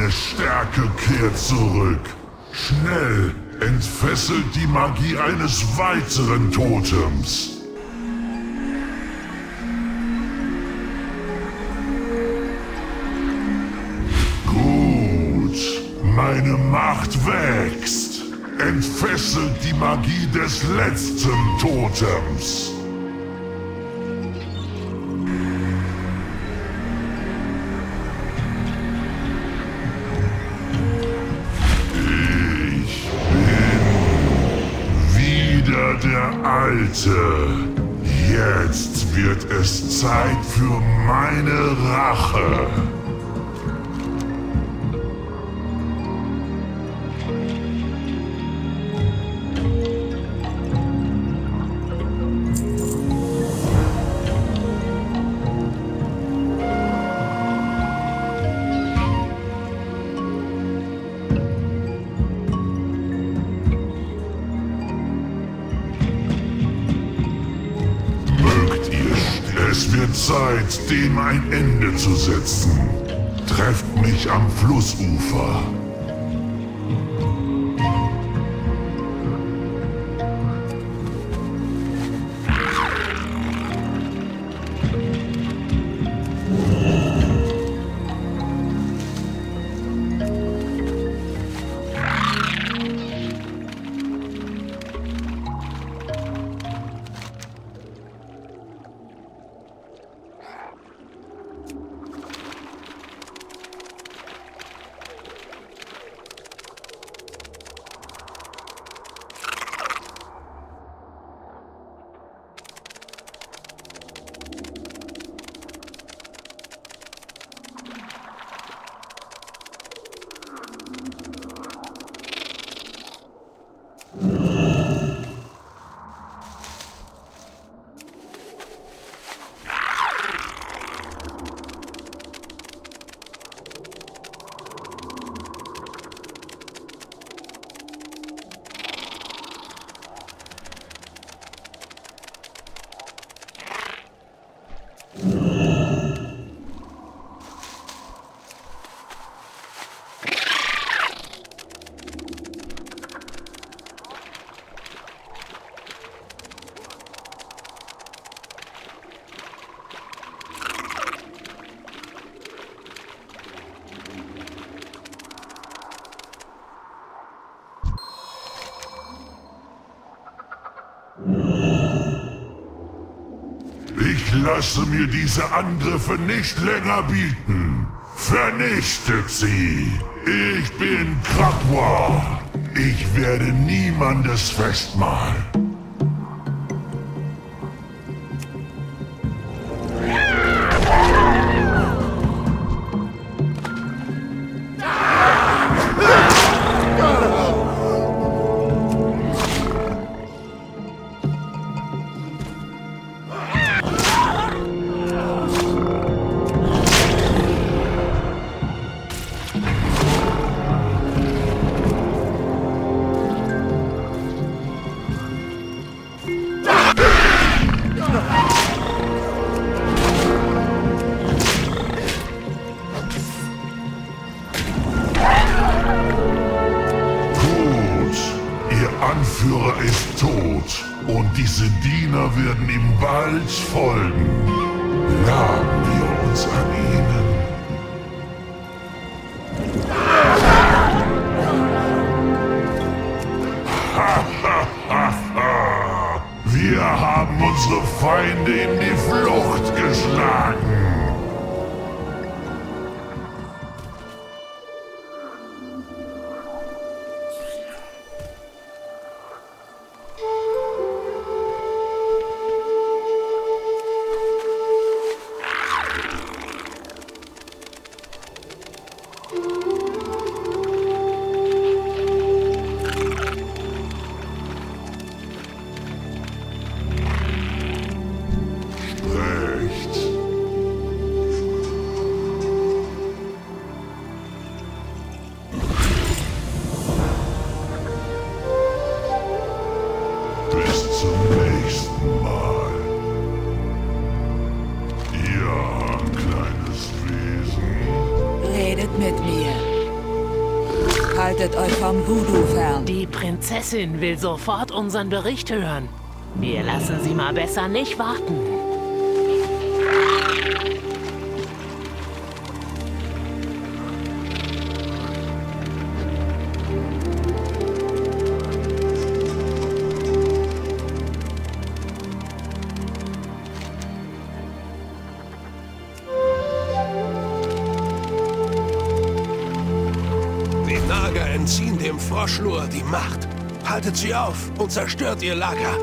Deine Stärke kehrt zurück. Schnell entfesselt die Magie eines weiteren Totems. Gut, meine Macht wächst. Entfesselt die Magie des letzten Totems. Jetzt wird es Zeit für meine Rache. Zeit, dem ein Ende zu setzen. Trefft mich am Flussufer. Lasse mir diese Angriffe nicht länger bieten. Vernichtet sie. Ich bin Krakwar. Ich werde niemandes Festmahl. Haltet euch vom Gudu fern. Die Prinzessin will sofort unseren Bericht hören. Wir lassen sie mal besser nicht warten. Entziehen dem Froschlur die Macht. Haltet sie auf und zerstört ihr Lager.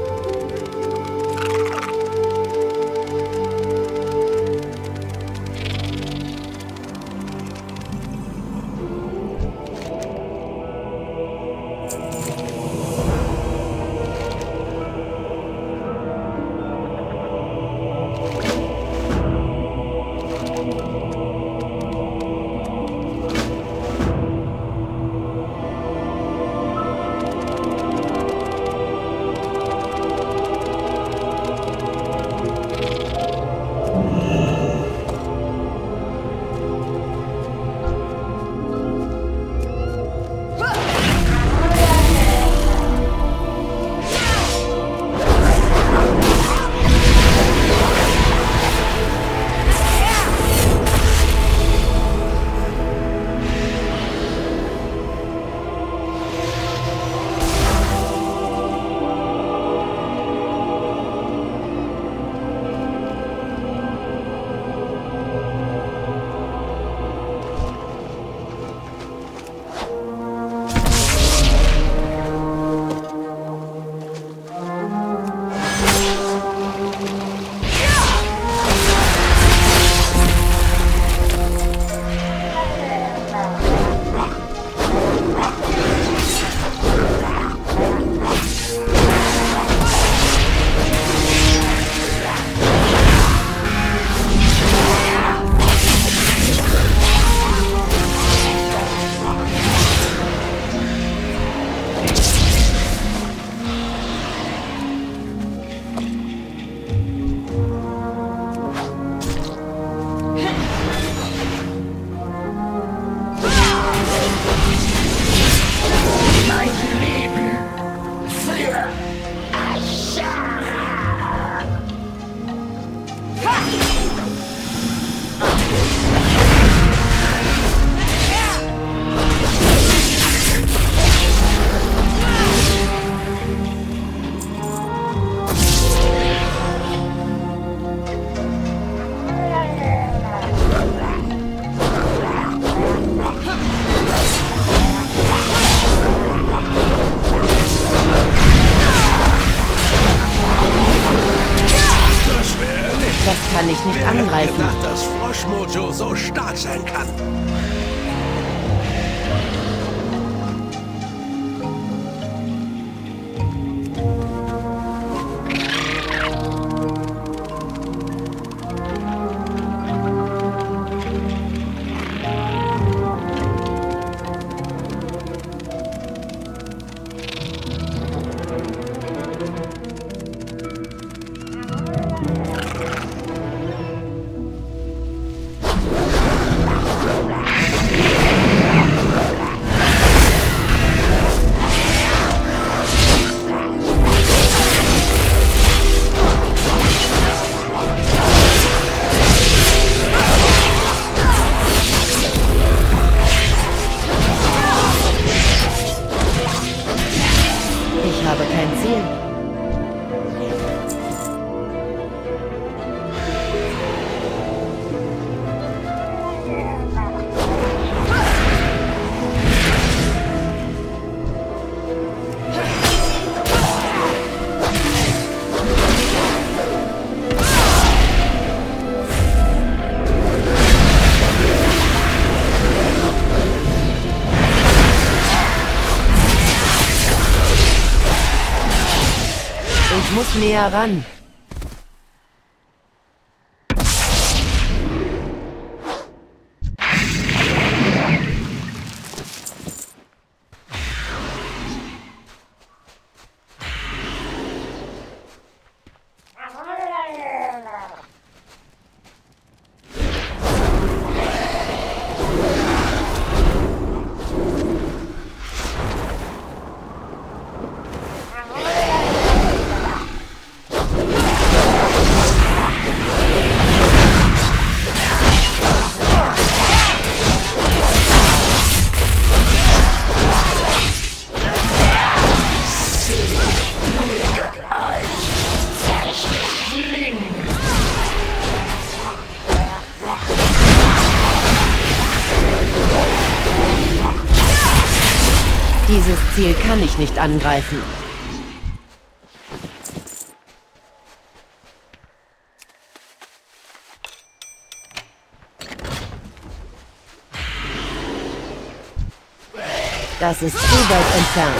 Dass Froschmojo so stark sein kann. Ich muss näher ran. Dieses Ziel kann ich nicht angreifen. Das ist zu weit entfernt.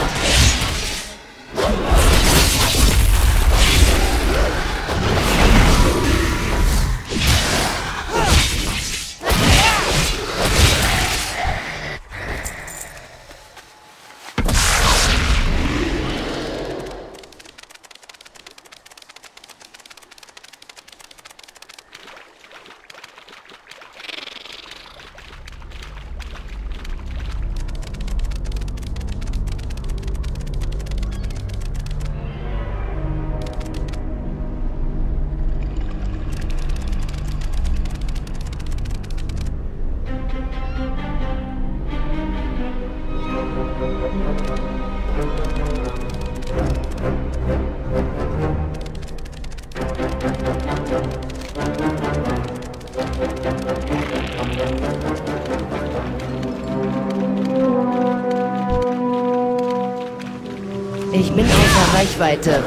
Ich bin außer Reichweite.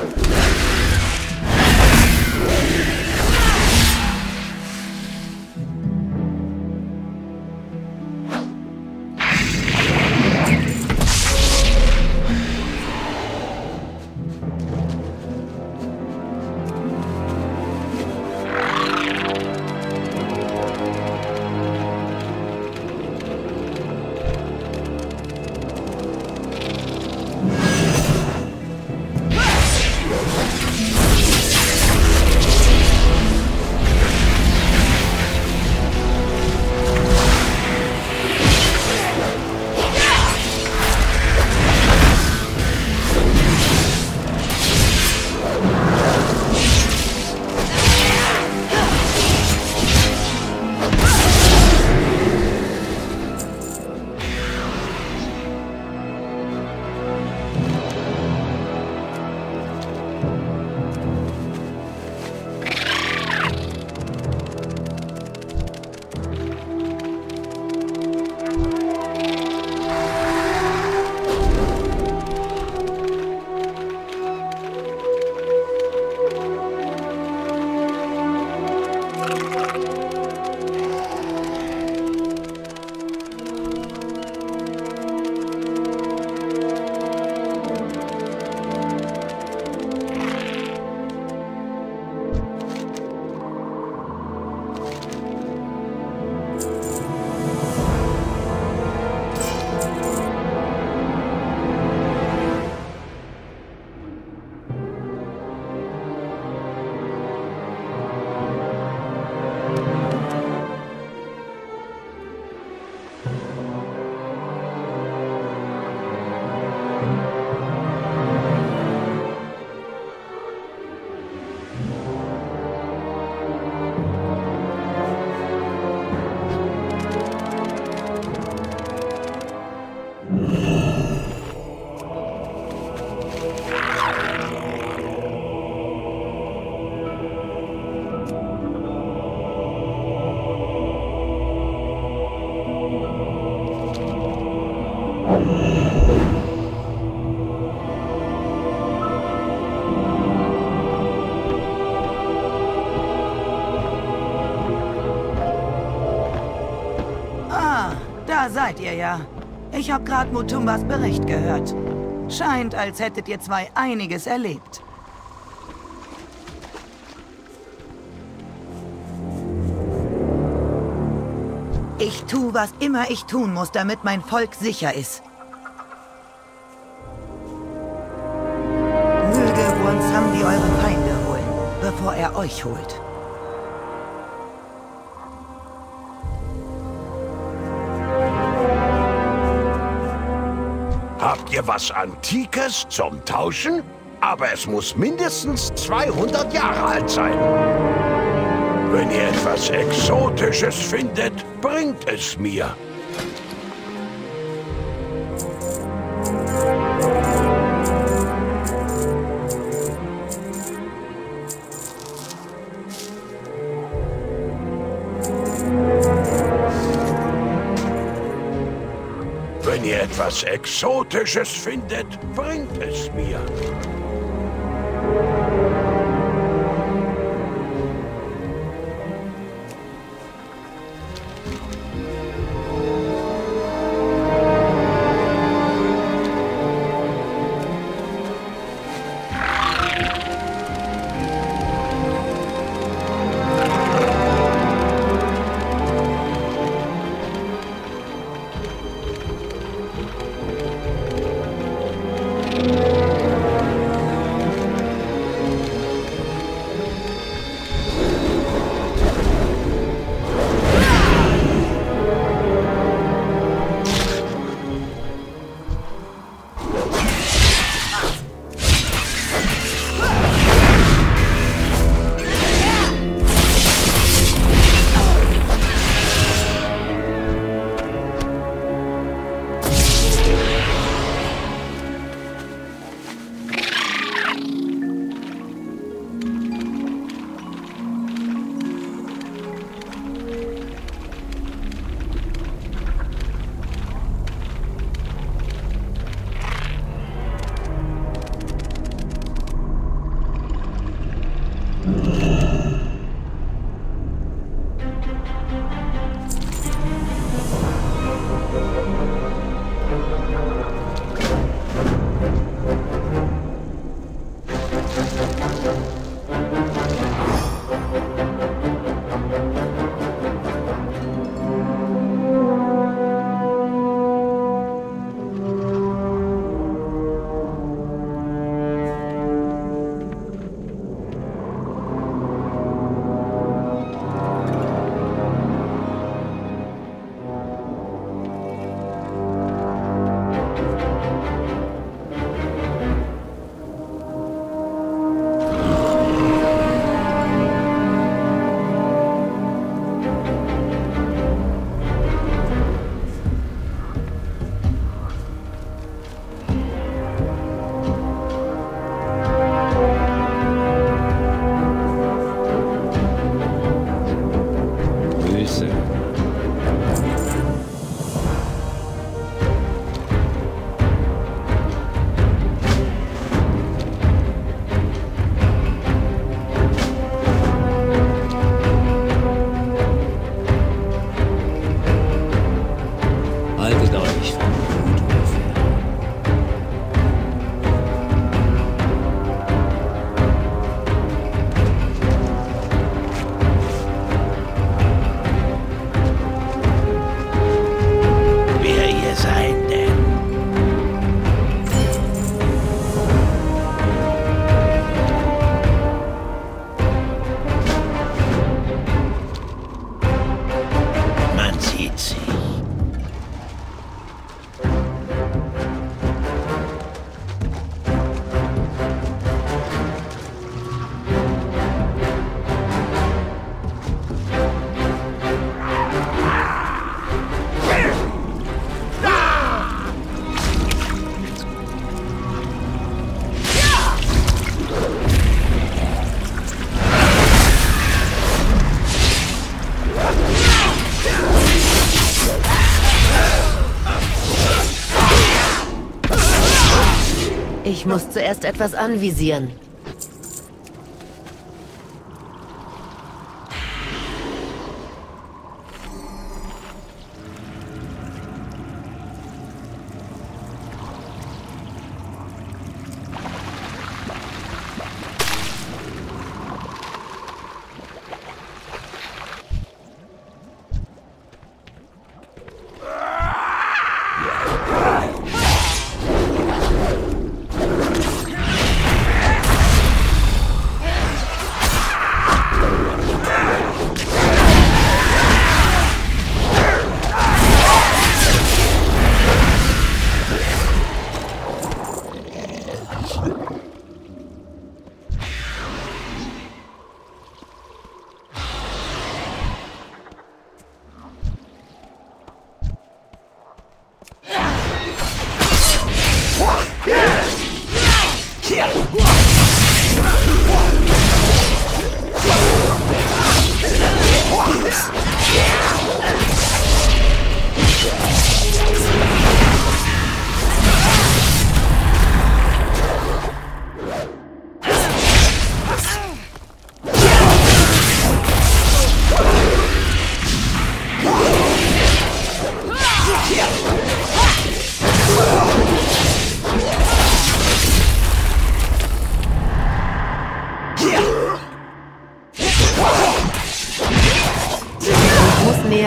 Seid ihr ja. Ich habe gerade Mutumbas Bericht gehört. Scheint, als hättet ihr zwei einiges erlebt. Ich tue, was immer ich tun muss, damit mein Volk sicher ist. Möge Samdi eure Feinde holen, bevor er euch holt. Habt ihr was Antikes zum Tauschen? Aber es muss mindestens 200 Jahre alt sein. Wenn ihr etwas Exotisches findet, bringt es mir. Wenn ihr etwas Exotisches findet, bringt es mir. Ich muss zuerst etwas anvisieren.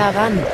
näher ran.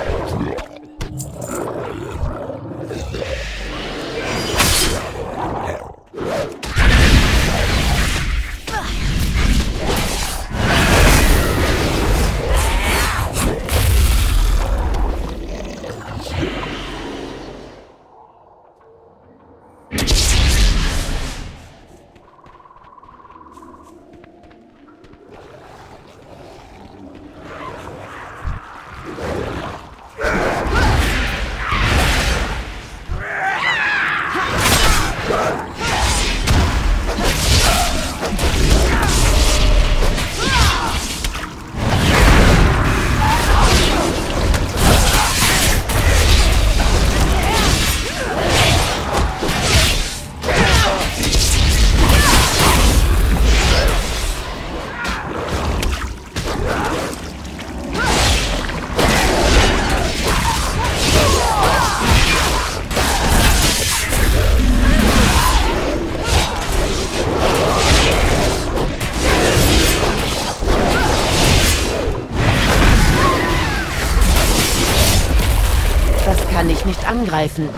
Angreifen. Die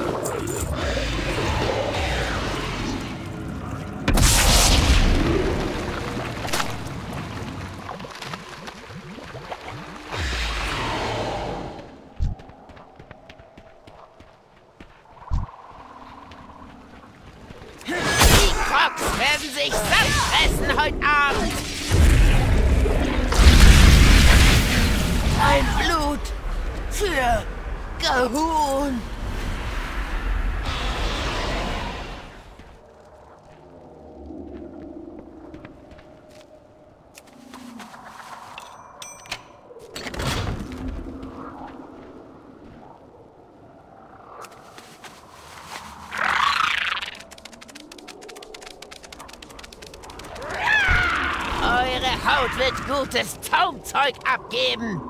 Crocs werden sich satt fressen heute Abend. Ein Blut für Gahun. Haut wird gutes Taumzeug abgeben.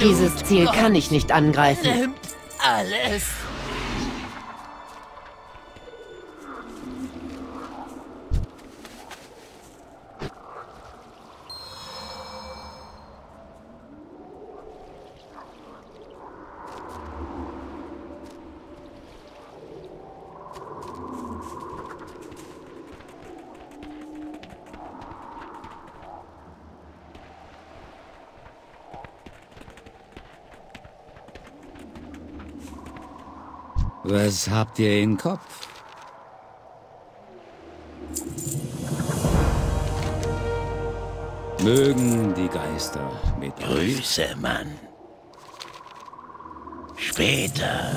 Dieses Ziel kann ich nicht angreifen. Nimmt alles. Was habt ihr im Kopf? Mögen die Geister mit euch. Grüße, Mann. Später.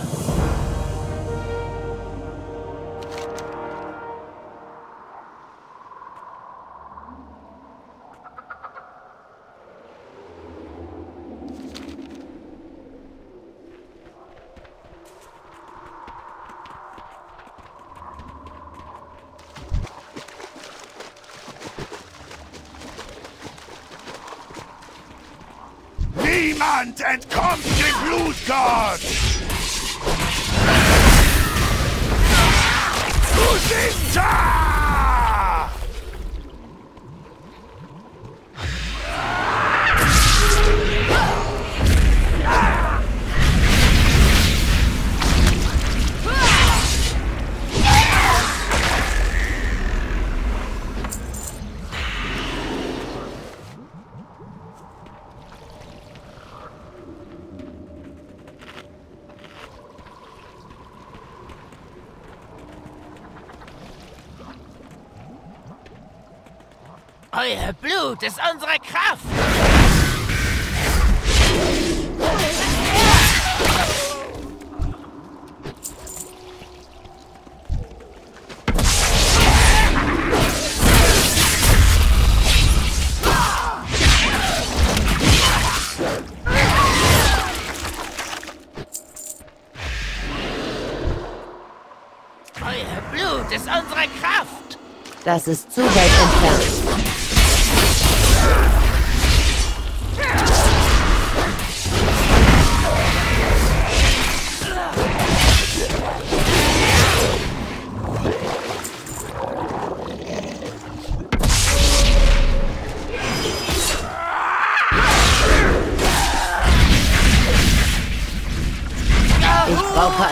Niemand entkommt dem Blutgott! Kusinta! Euer Blut ist unsere Kraft! Euer Blut ist unsere Kraft! Das ist zu weit entfernt.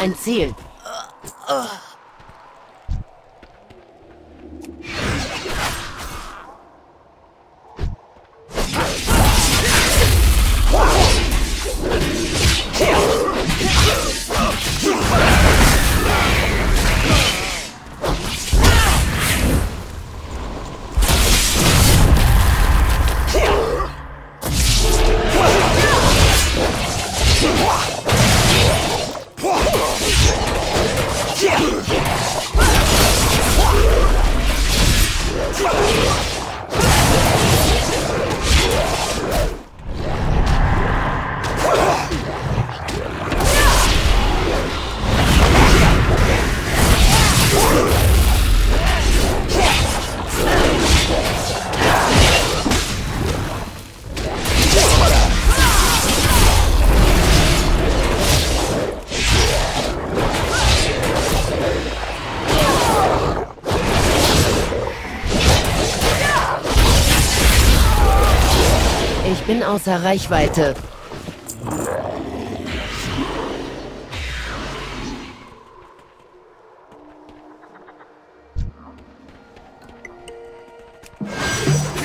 Ein Ziel. Bin außer Reichweite.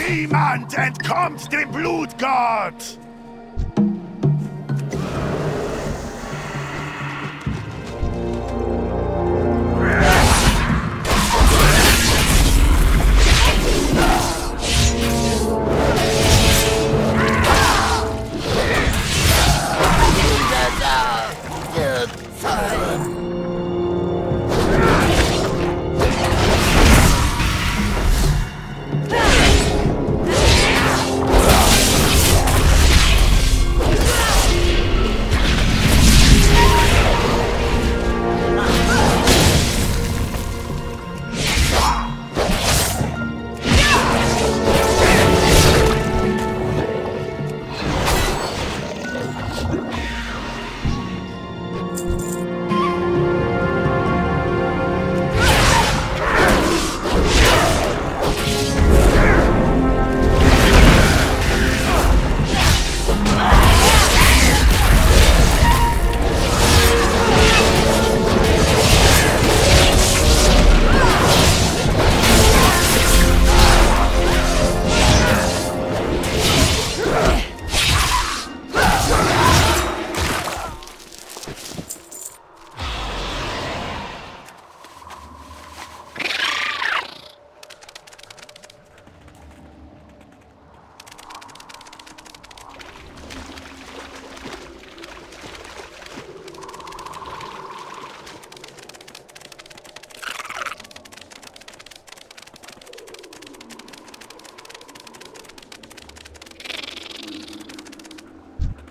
Niemand entkommt dem Blutgott!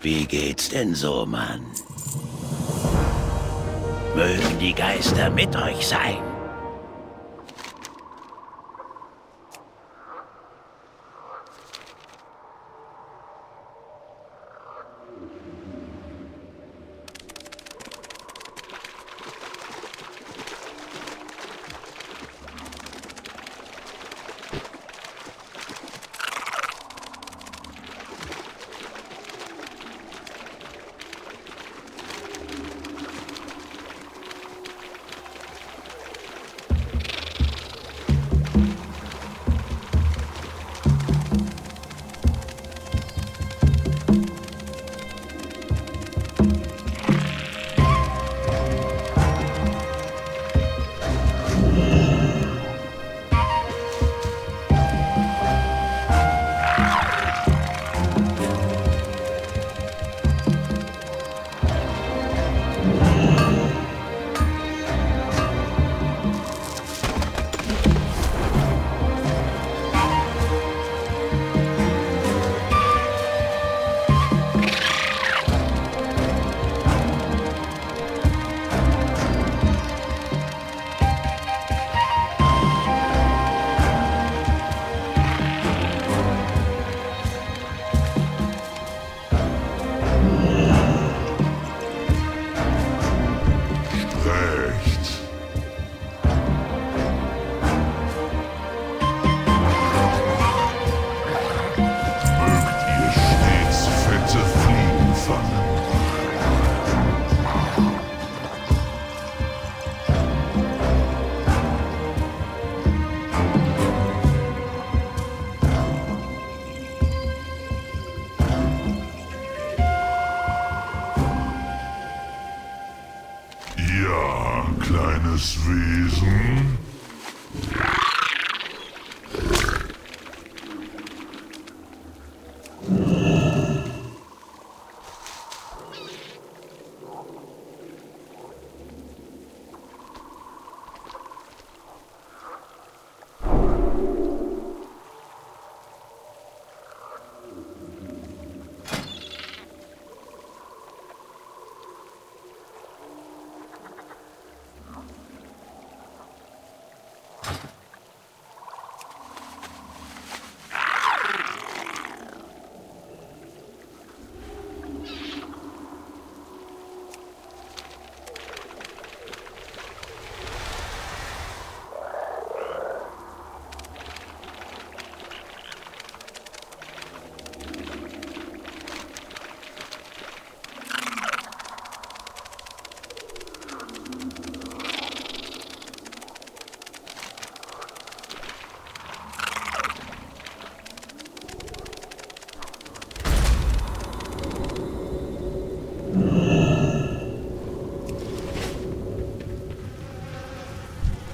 Wie geht's denn so, Mann? Mögen die Geister mit euch sein. kleines Wesen?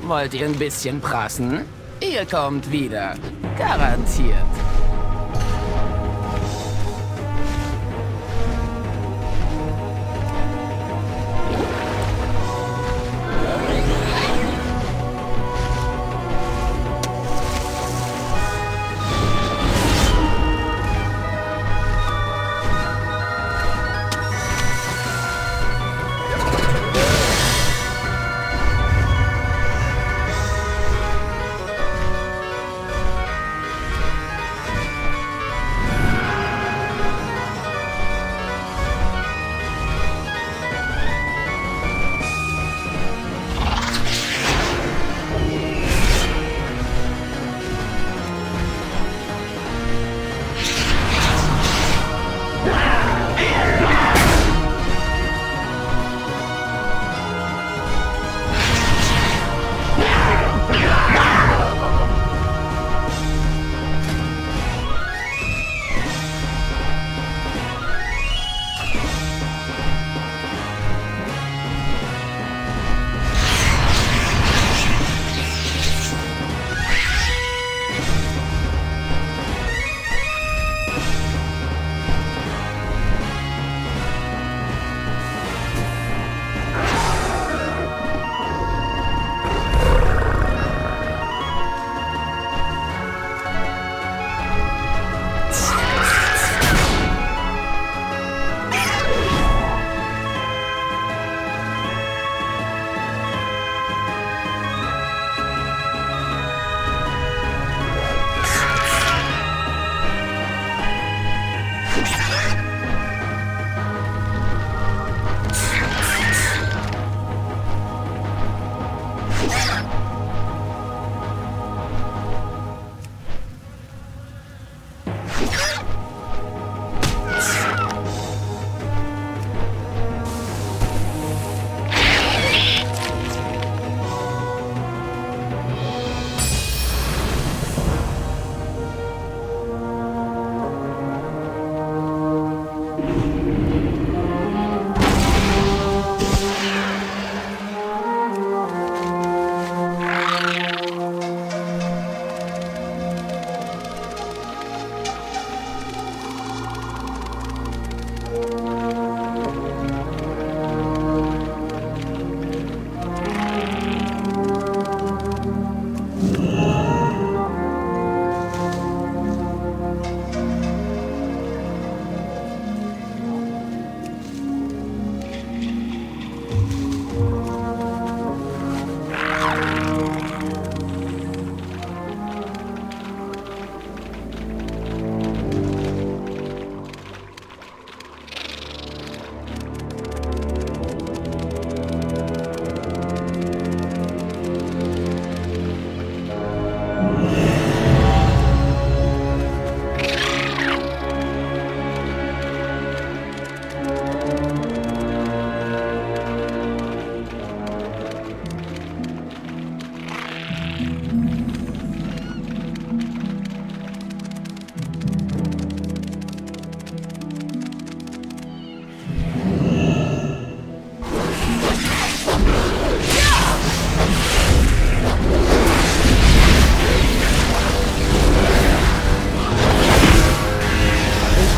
Wollt ihr ein bisschen prassen? Ihr kommt wieder. Garantiert.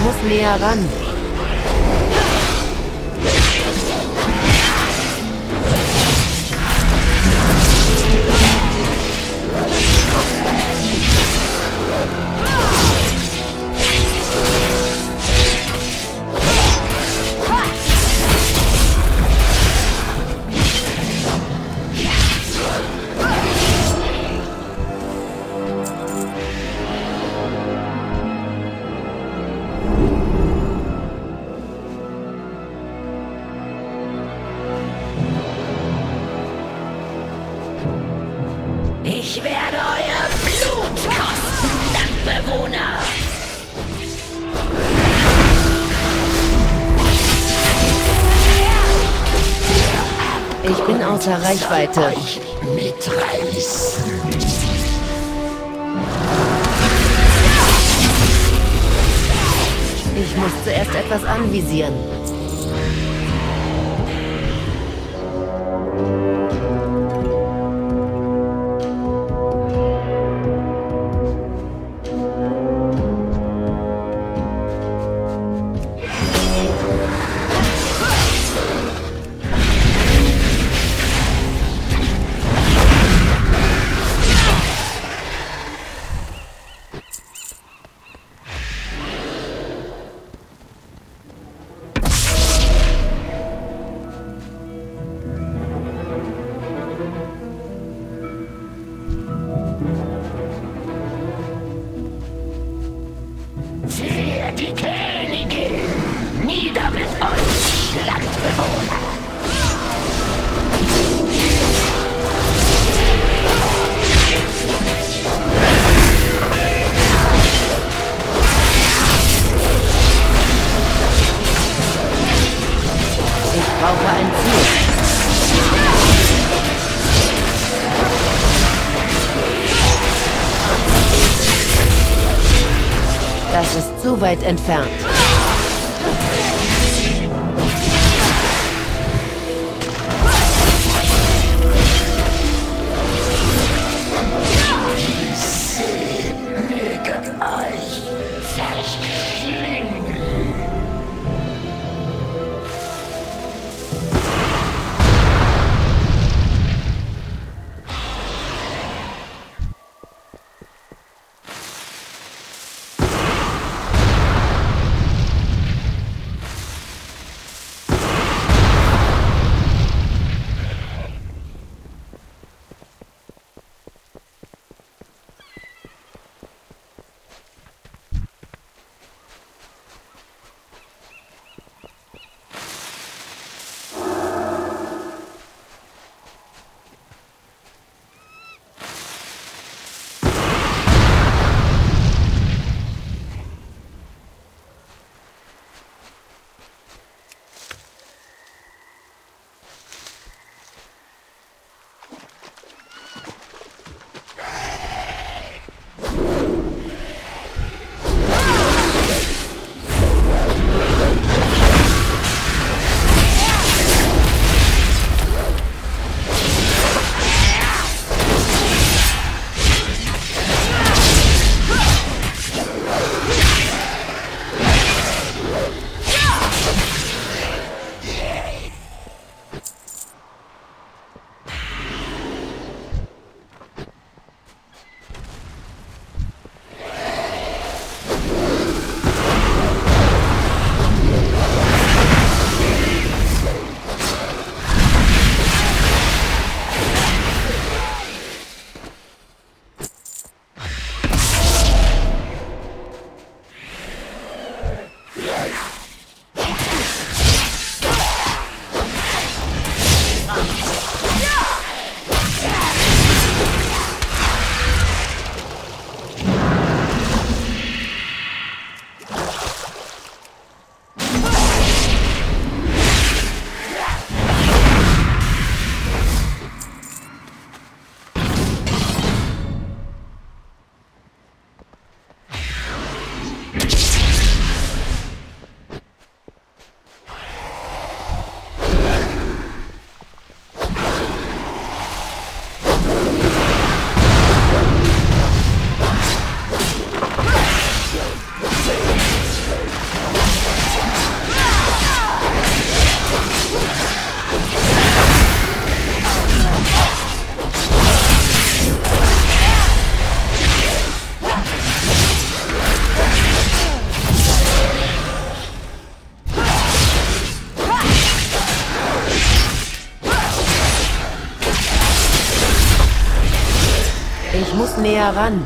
muss näher ran. Ich werde euer Blut kosten, Landbewohner! Ich bin außer Reichweite. Ich mitreißen. Ich muss zuerst etwas anvisieren. Die Königin! Nieder mit euch, Landbewohner! Ich brauche ein Ziel. Das ist zu weit entfernt. etwas näher ran.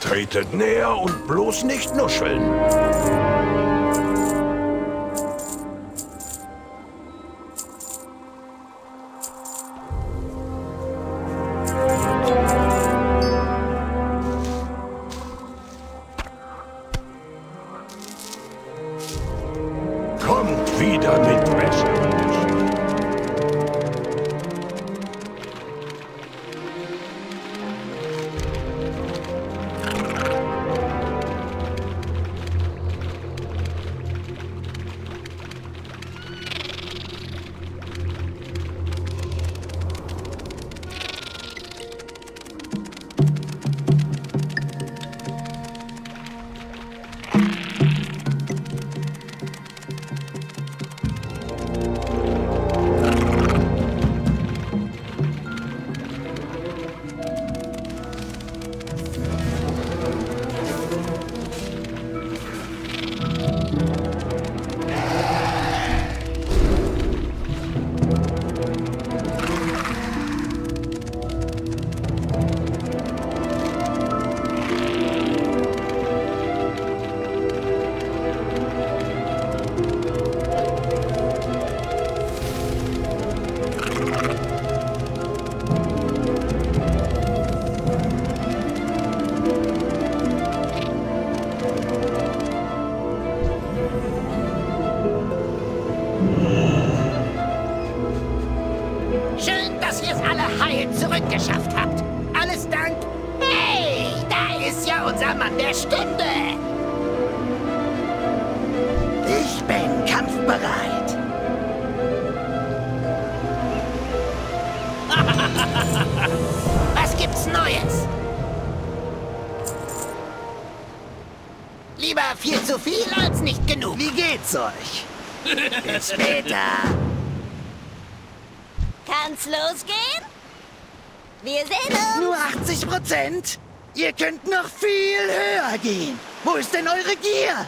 Tretet näher und bloß nicht nuscheln. Kommt wieder mit Wäsche. Neues. Lieber viel zu viel als nicht genug. Wie geht's euch? Bis später. Kann's losgehen? Wir sehen uns. Nur 80%? Ihr könnt noch viel höher gehen. Wo ist denn eure Gier?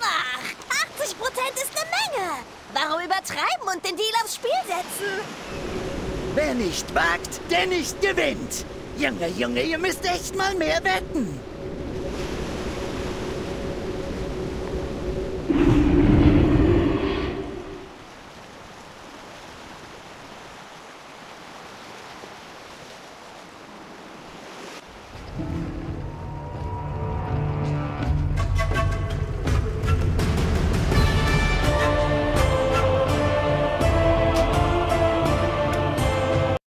Ach, 80% ist eine Menge. Warum übertreiben und den Deal aufs Spiel setzen? Wer nicht wagt, der nicht gewinnt. Junge, Junge, ihr müsst echt mal mehr wetten.